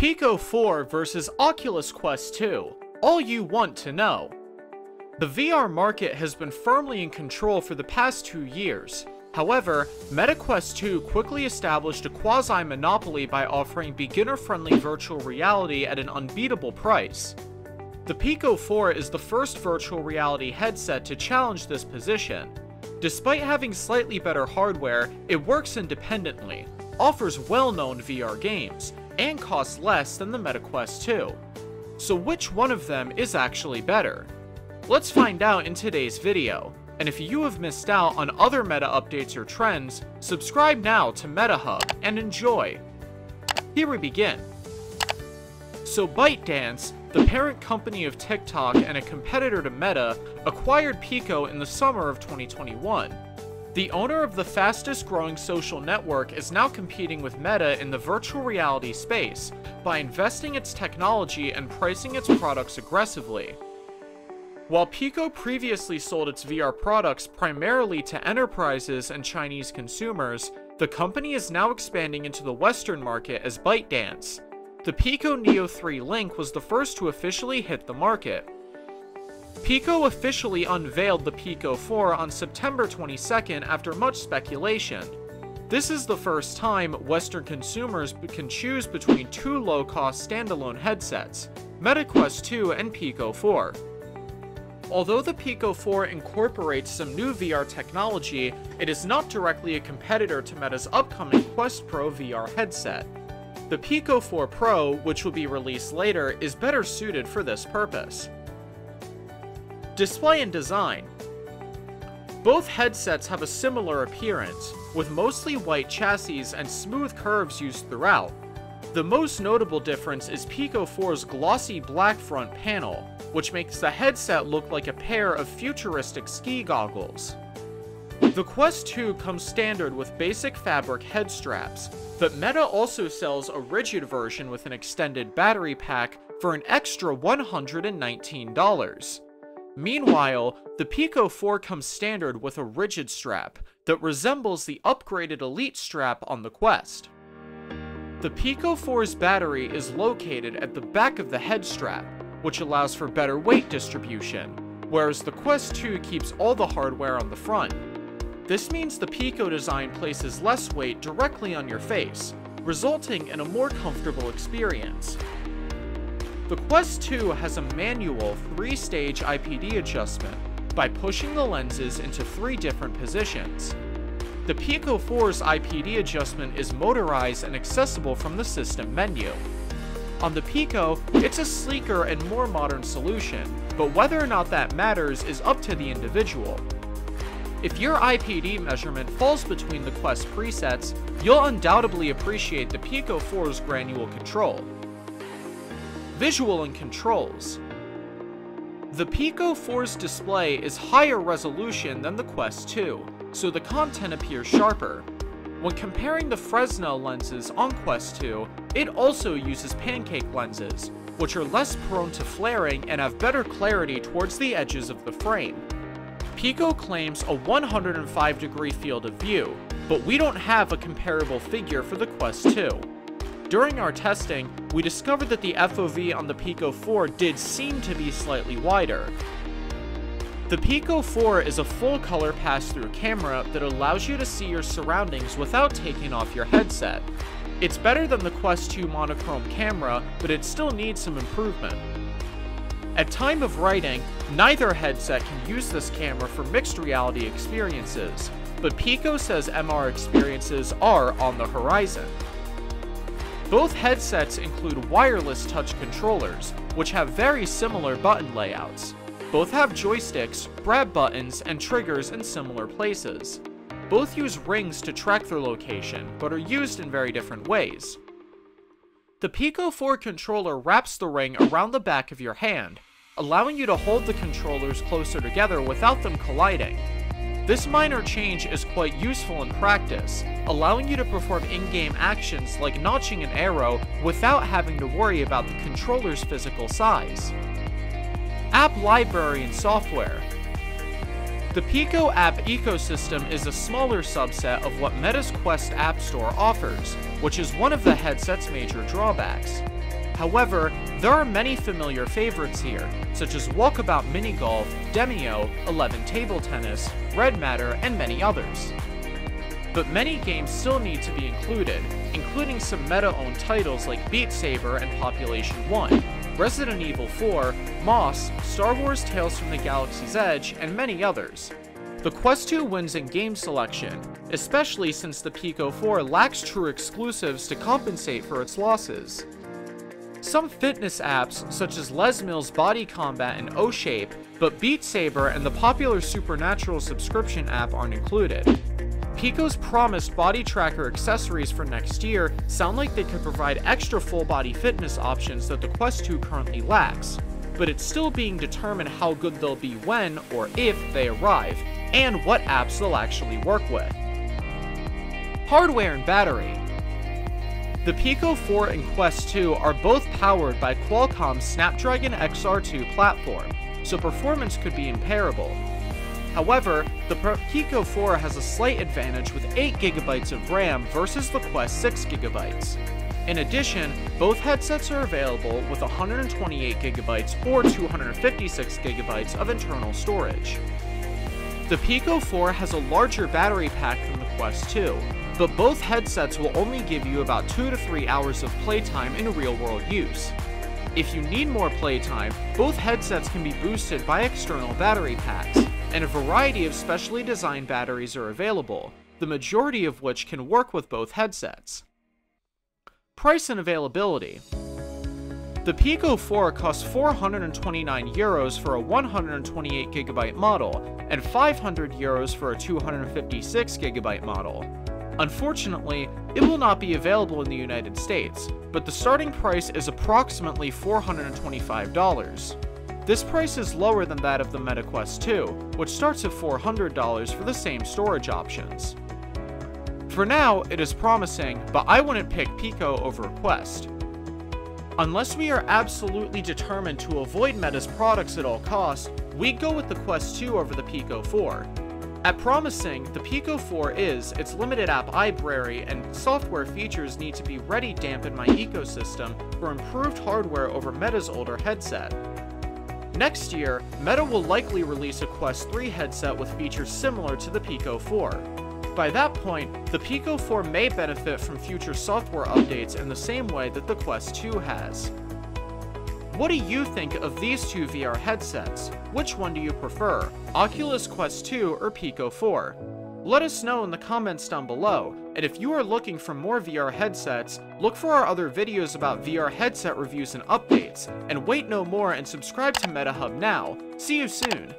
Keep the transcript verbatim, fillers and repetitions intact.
Pico four versus Oculus Quest two, all you want to know. The V R market has been firmly in control for the past two years. However, Meta Quest two quickly established a quasi-monopoly by offering beginner-friendly virtual reality at an unbeatable price. The Pico four is the first virtual reality headset to challenge this position. Despite having slightly better hardware, it works independently, offers well-known V R games, and costs less than the Meta Quest two. So which one of them is actually better? Let's find out in today's video. And if you have missed out on other Meta updates or trends, subscribe now to MetaHub and enjoy. Here we begin. So ByteDance, the parent company of TikTok and a competitor to Meta, acquired Pico in the summer of twenty twenty-one. The owner of the fastest growing social network is now competing with Meta in the virtual reality space by investing its technology and pricing its products aggressively. While Pico previously sold its V R products primarily to enterprises and Chinese consumers, the company is now expanding into the Western market as ByteDance. The Pico Neo three Link was the first to officially hit the market. Pico officially unveiled the Pico four on September twenty-second after much speculation. This is the first time Western consumers can choose between two low-cost standalone headsets, Meta Quest two and Pico four. Although the Pico four incorporates some new V R technology, it is not directly a competitor to Meta's upcoming Quest Pro V R headset. The Pico four Pro, which will be released later, is better suited for this purpose. Display and design. Both headsets have a similar appearance, with mostly white chassis and smooth curves used throughout. The most notable difference is Pico four's glossy black front panel, which makes the headset look like a pair of futuristic ski goggles. The Quest two comes standard with basic fabric head straps, but Meta also sells a rigid version with an extended battery pack for an extra one hundred nineteen dollars. Meanwhile, the Pico four comes standard with a rigid strap that resembles the upgraded Elite strap on the Quest. The Pico four's battery is located at the back of the head strap, which allows for better weight distribution, whereas the Quest two keeps all the hardware on the front. This means the Pico design places less weight directly on your face, resulting in a more comfortable experience. The Quest two has a manual three-stage I P D adjustment by pushing the lenses into three different positions. The Pico four's I P D adjustment is motorized and accessible from the system menu. On the Pico, it's a sleeker and more modern solution, but whether or not that matters is up to the individual. If your I P D measurement falls between the Quest presets, you'll undoubtedly appreciate the Pico four's granular control. Visual and controls. The Pico four's display is higher resolution than the Quest two, so the content appears sharper. When comparing the Fresnel lenses on Quest two, it also uses pancake lenses, which are less prone to flaring and have better clarity towards the edges of the frame. Pico claims a one hundred five degree field of view, but we don't have a comparable figure for the Quest two. During our testing, we discovered that the F O V on the Pico four did seem to be slightly wider. The Pico four is a full-color pass-through camera that allows you to see your surroundings without taking off your headset. It's better than the Quest two monochrome camera, but it still needs some improvement. At time of writing, neither headset can use this camera for mixed reality experiences, but Pico says M R experiences are on the horizon. Both headsets include wireless touch controllers, which have very similar button layouts. Both have joysticks, grab buttons, and triggers in similar places. Both use rings to track their location, but are used in very different ways. The Pico four controller wraps the ring around the back of your hand, allowing you to hold the controllers closer together without them colliding. This minor change is quite useful in practice, allowing you to perform in-game actions like notching an arrow without having to worry about the controller's physical size. App library and software. The Pico app ecosystem is a smaller subset of what Meta's Quest App Store offers, which is one of the headset's major drawbacks. However, there are many familiar favorites here, such as Walkabout Mini Golf, Demeo, Eleven Table Tennis, Red Matter, and many others. But many games still need to be included, including some Meta-owned titles like Beat Saber and Population one, Resident Evil four, Moss, Star Wars Tales from the Galaxy's Edge, and many others. The Quest two wins in game selection, especially since the Pico four lacks true exclusives to compensate for its losses. Some fitness apps, such as Les Mills Body Combat and O-Shape, but Beat Saber and the popular Supernatural subscription app aren't included. Pico's promised body tracker accessories for next year sound like they could provide extra full-body fitness options that the Quest two currently lacks, but it's still being determined how good they'll be when, or if, they arrive, and what apps they'll actually work with. Hardware and battery. The Pico four and Quest two are both powered by Qualcomm's Snapdragon X R two platform, so performance could be comparable. However, the Pico four has a slight advantage with eight gigabytes of RAM versus the Quest six gigabytes. In addition, both headsets are available with one hundred twenty-eight gigabytes or two hundred fifty-six gigabytes of internal storage. The Pico four has a larger battery pack than the Quest two, but both headsets will only give you about two to three hours of playtime in real-world use. If you need more playtime, both headsets can be boosted by external battery packs, and a variety of specially designed batteries are available, the majority of which can work with both headsets. Price and availability. The Pico four costs four hundred twenty-nine euros for a one hundred twenty-eight gigabyte model, and five hundred euros for a two hundred fifty-six gigabyte model. Unfortunately, it will not be available in the United States, but the starting price is approximately four hundred twenty-five dollars. This price is lower than that of the Meta Quest two, which starts at four hundred dollars for the same storage options. For now, it is promising, but I wouldn't pick Pico over Quest. Unless we are absolutely determined to avoid Meta's products at all costs, we'd go with the Quest two over the Pico four. At promising, the Pico four is, its limited app library and software features need to be ready to dampen my ecosystem for improved hardware over Meta's older headset. Next year, Meta will likely release a Quest three headset with features similar to the Pico four. By that point, the Pico four may benefit from future software updates in the same way that the Quest two has. What do you think of these two V R headsets? Which one do you prefer, Oculus Quest two or Pico four? Let us know in the comments down below, and if you are looking for more V R headsets, look for our other videos about V R headset reviews and updates, and wait no more and subscribe to MetaHub now. See you soon!